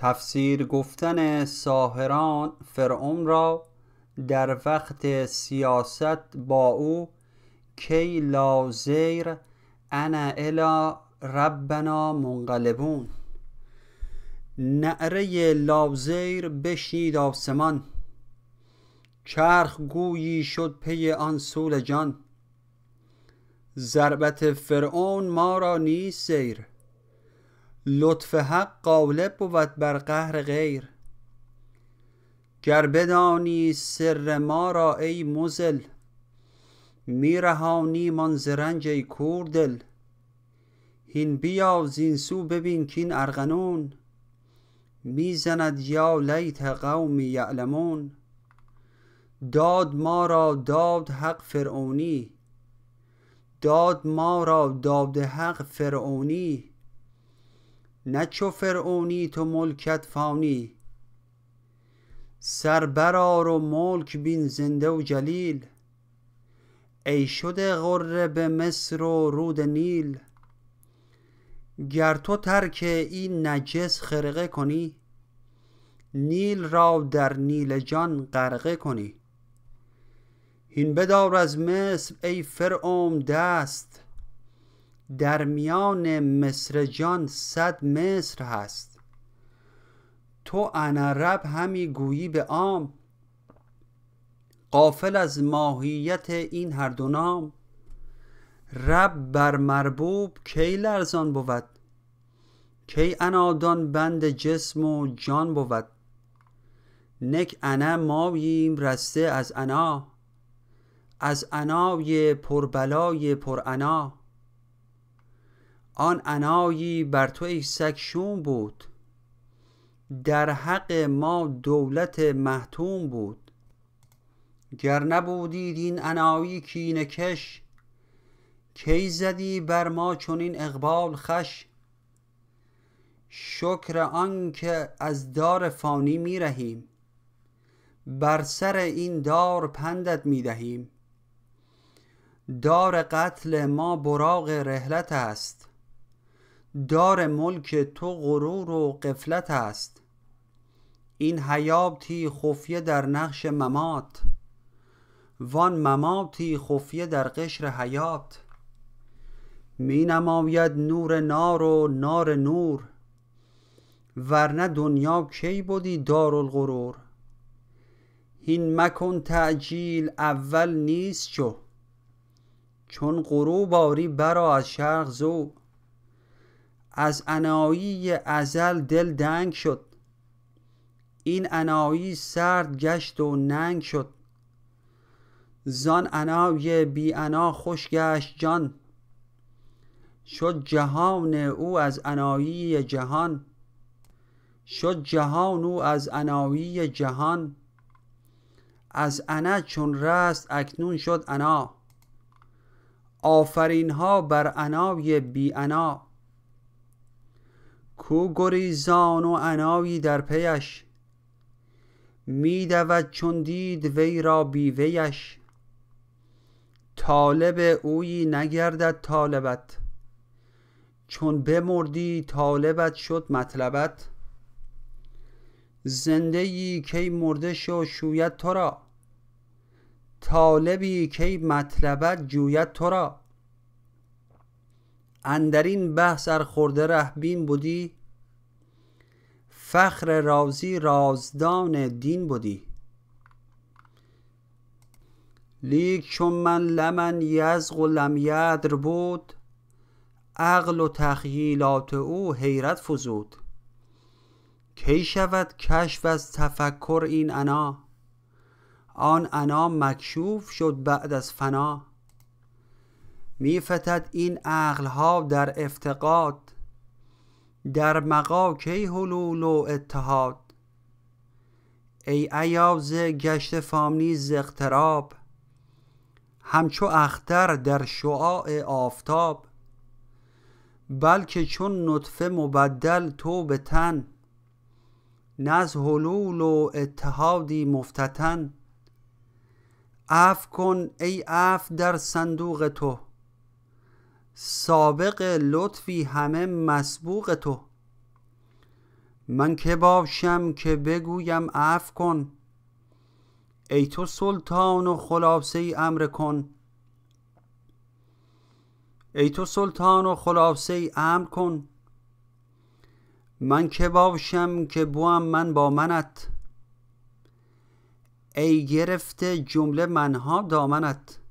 تفسیر گفتن ساحران فرعون را در وقت سیاست با او کی لا زیر انا الی ربنا منقلبون. نعره لاوزیر بشنید آسمان، چرخ گویی شد پی آن صول جان. ضربت فرعون ما را نیست سیر، لطف حق غالب بود بر قهر غیر. گر بدانی سر ما را ای مزل، می رهانی من ز رنج ای کوردل. هین بیا زین سو ببین کین ارغنون، میزند یا لیت قومی یعلمون. داد ما را داد حق فرعونی، داد ما را داد حق فرعونی. نه چو فرعونی تو ملکت فانی، سر برآر و ملک بین زنده و جلیل. ای شده غره به مصر و رود نیل، گر تو ترک این نجس خرقه کنی، نیل را در نیل جان غرقه کنی. هین بدار از مصر ای فرعون دست، در میان مصر جان صد مصر هست. تو انا رب همی گویی به عام، غافل از ماهیت این هر دو نام. رب بر مربوب کی لرزان بود، کی انادان بند جسم و جان بود. نک انا ماییم رسته از انا، از انای پربلای پرانا. آن انایی بر تو ای سگ شوم بود، در حق ما دولت محتوم بود. گر نبودید این انایی کینه کش، کی زدی بر ما چنین اقبال خوش. شکر آن که از دار فانی می رهیم، بر سر این دار پندت می دهیم. دار قتل ما براق رحلت است، دار ملک تو غرور و غفلت است. این حیاتی خفیه در نقش ممات، وان مماتی خفیه در قشر حیات. می نماید نور نار و نار نور، ورنه دنیا کی بودی دارالغرور. هین مکن تعجیل اول نیست چو، چون غروب آری برآ از شرق زو. از انایی ازل دل دنگ شد، این انایی سرد گشت و ننگ شد. زان انای بی انا خوش گشت جان، شد جهان او از انایی جهان. شد جهان او از انایی جهان، از انا چون رست اکنون شد انا. آفرین ها بر انای بی انا، کو گریزان و انایی در پیش. می دود چون دید وی را بی ویش، طالب اویی نگردد طالبت. چون بمردی طالبت شد مطلبت، زنده‌ای کی مرده شو شوید تو را. طالبی کی مطلبت جوید تو را. اندرین بحث ار خورده رهبین بودی، فخر رازی رازدان دین بودی. لیک چون من لمن یزغ و لم یدر بود، عقل و تخیلات او حیرت فزود. کی شود کشف از تفکر این انا، آن انا مکشوف شد بعد از فنا. می فتد این عقل ها در افتقاد، در مغا کی حلول و اتحاد. ای ایاز گشت فامنی ز اقتراب، همچو اختر در شعاع آفتاب. بلکه چون نطفه مبدل تو به تن، نز حلول و اتحادی مفتتن. عفو کن ای عفو در صندوق تو، سابق لطفی همه مسبوق تو. من که باشم که بگویم عفو کن؟ ای تو سلطان و خلاصه امر کن، ای تو سلطان و خلاصه امر کن. من که باشم که بوام من با منت، ای گرفته جمله منها دامنت.